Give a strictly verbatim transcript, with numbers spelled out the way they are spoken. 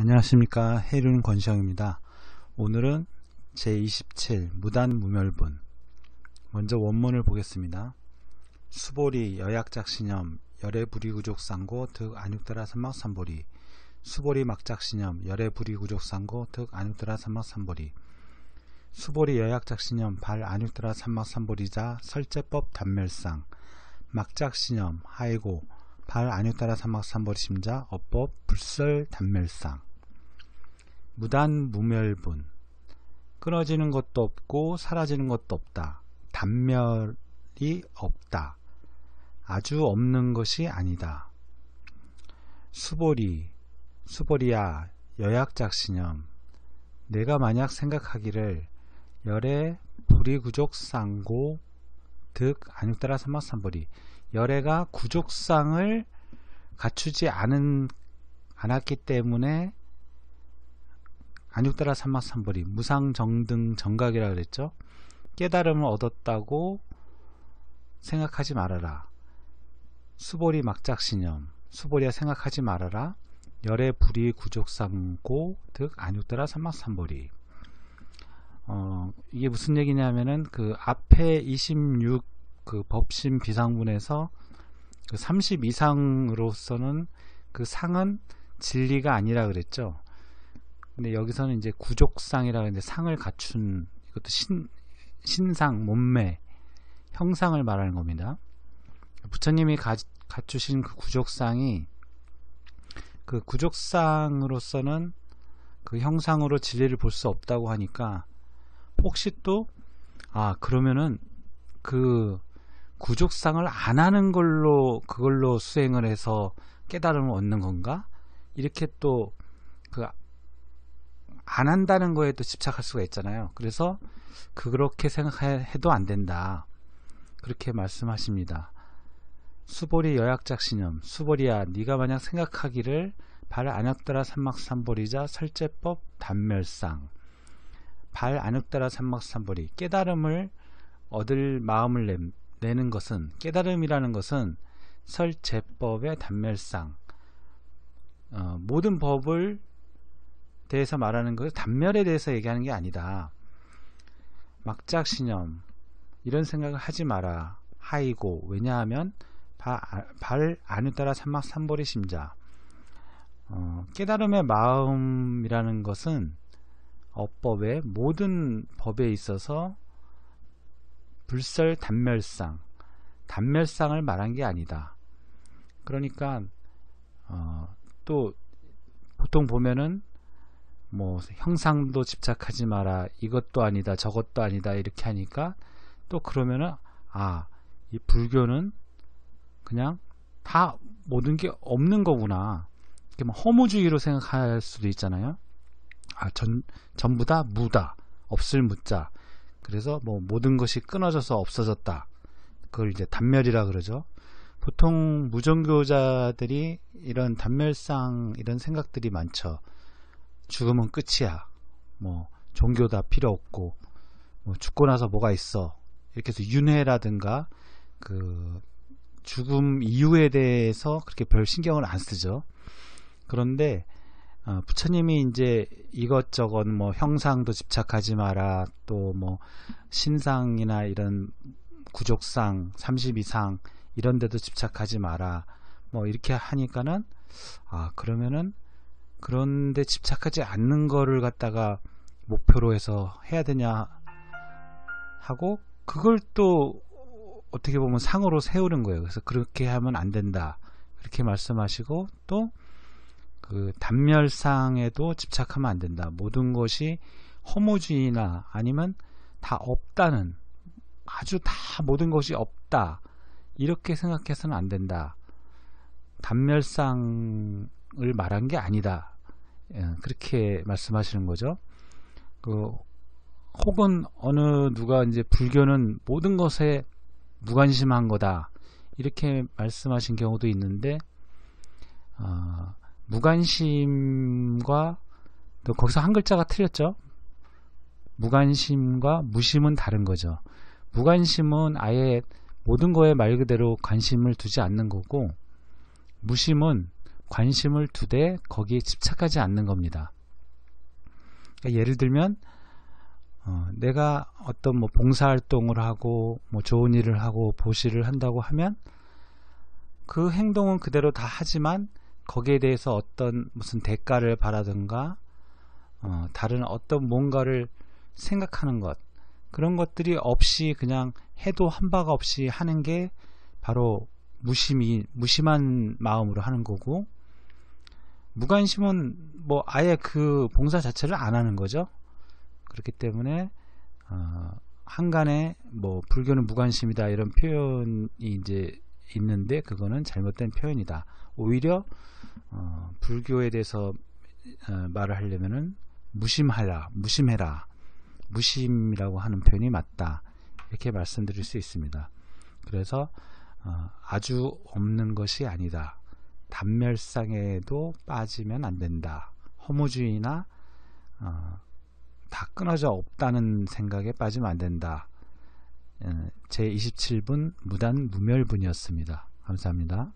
안녕하십니까, 해륜 권시영입니다. 오늘은 제이십칠 무단무멸분, 먼저 원문을 보겠습니다. 수보리 여약작신염 여래 부리구족상고 득 아뇨따라삼막삼보리, 수보리 막작신염 여래 부리구족상고 득 아뇨따라삼막삼보리, 수보리 여약작신염 발 아뇨따라삼막삼보리자 설제법 단멸상, 막작신염 하이고 발 아뇨따라삼막삼보리 심자 어법 불설 단멸상. 무단무멸분, 끊어지는 것도 없고 사라지는 것도 없다. 단멸이 없다. 아주 없는 것이 아니다. 수보리, 수보리야 여약작신염, 내가 만약 생각하기를 여래 부리구족상고 득 아뇨따라삼막삼보리, 여래가 구족상을 갖추지 않은, 않았기 때문에 아뇨따라삼막삼보리 무상정등 정각이라 그랬죠. 깨달음을 얻었다고 생각하지 말아라. 수보리 막작신염, 수보리야 생각하지 말아라. 여래 부리 구족상고 득 아뇨따라삼막삼보리. 어, 이게 무슨 얘기냐면은 그 앞에 이십육 그 법심 비상문에서 그 삼십이상으로서는 그 상은 진리가 아니라 그랬죠. 근데 여기서는 이제 구족상이라 하는데 상을 갖춘, 이것도 신, 신상, 몸매, 형상을 말하는 겁니다. 부처님이 가, 갖추신 그 구족상이 그 구족상으로서는 그 형상으로 진리를 볼 수 없다고 하니까, 혹시 또 아 그러면은 그 구족상을 안 하는 걸로, 그걸로 수행을 해서 깨달음을 얻는 건가? 이렇게 또 그 안 한다는 거에 또 집착할 수가 있잖아요. 그래서 그렇게 생각해도 안 된다, 그렇게 말씀하십니다. 수보리 여약작신염, 수보리야 네가 만약 생각하기를 발 아뇨따라삼막삼보리자 설제법 단멸상, 발 아뇨따라삼막삼보리, 깨달음을 얻을 마음을 내, 내는 것은, 깨달음이라는 것은 설제법의 단멸상, 어, 모든 법을 대해서 말하는 것, 단멸에 대해서 얘기하는 게 아니다. 막작신염, 이런 생각을 하지 마라. 하이고, 왜냐하면 바, 발 아뇨따라삼막삼보리 심자, 어, 깨달음의 마음이라는 것은 어법의 모든 법에 있어서 불설 단멸상, 단멸상을 말한 게 아니다. 그러니까 어, 또 보통 보면은 뭐 형상도 집착하지 마라, 이것도 아니다, 저것도 아니다, 이렇게 하니까 또 그러면은 아, 이 불교는 그냥 다 모든 게 없는 거구나, 이렇게 막 허무주의로 생각할 수도 있잖아요. 아, 전, 전부 다 무다, 없을 무자. 그래서 뭐 모든 것이 끊어져서 없어졌다, 그걸 이제 단멸이라 그러죠. 보통 무종교자들이 이런 단멸상, 이런 생각들이 많죠. 죽음은 끝이야, 뭐 종교 다 필요 없고, 뭐 죽고 나서 뭐가 있어, 이렇게 해서 윤회라든가 그 죽음 이후에 대해서 그렇게 별 신경을 안 쓰죠. 그런데 어, 부처님이 이제 이것저것 뭐 형상도 집착하지 마라, 또 뭐 신상이나 이런 구족상, 삼십이상 이런 데도 집착하지 마라, 뭐 이렇게 하니까는 아, 그러면은 그런데 집착하지 않는 거를 갖다가 목표로 해서 해야 되냐 하고, 그걸 또 어떻게 보면 상으로 세우는 거예요. 그래서 그렇게 하면 안 된다, 그렇게 말씀하시고, 또 그 단멸상에도 집착하면 안 된다, 모든 것이 허무주의나 아니면 다 없다는, 아주 다 모든 것이 없다, 이렇게 생각해서는 안 된다, 단멸상을 말한 게 아니다, 그렇게 말씀하시는 거죠. 그 혹은 어느 누가 이제 불교는 모든 것에 무관심한 거다, 이렇게 말씀하신 경우도 있는데, 어, 무관심과, 또 거기서 한 글자가 틀렸죠. 무관심과 무심은 다른 거죠. 무관심은 아예 모든 거에 말 그대로 관심을 두지 않는 거고, 무심은 관심을 두되 거기에 집착하지 않는 겁니다. 그러니까 예를 들면 어, 내가 어떤 뭐 봉사활동을 하고 뭐 좋은 일을 하고 보시를 한다고 하면 그 행동은 그대로 다 하지만 거기에 대해서 어떤 무슨 대가를 바라든가 어, 다른 어떤 뭔가를 생각하는 것, 그런 것들이 없이 그냥 해도 한 바가 없이 하는 게 바로 무심히, 무심한 마음으로 하는 거고, 무관심은 뭐 아예 그 봉사 자체를 안 하는 거죠. 그렇기 때문에 어, 한간에 뭐 불교는 무관심이다 이런 표현이 이제 있는데 그거는 잘못된 표현이다. 오히려 어, 불교에 대해서 어, 말을 하려면은 무심하라, 무심해라, 무심이라고 하는 표현이 맞다, 이렇게 말씀드릴 수 있습니다. 그래서 어, 아주 없는 것이 아니다, 단멸상에도 빠지면 안 된다, 허무주의나 어, 다 끊어져 없다는 생각에 빠지면 안 된다. 제이십칠 분 무단무멸분이었습니다. 감사합니다.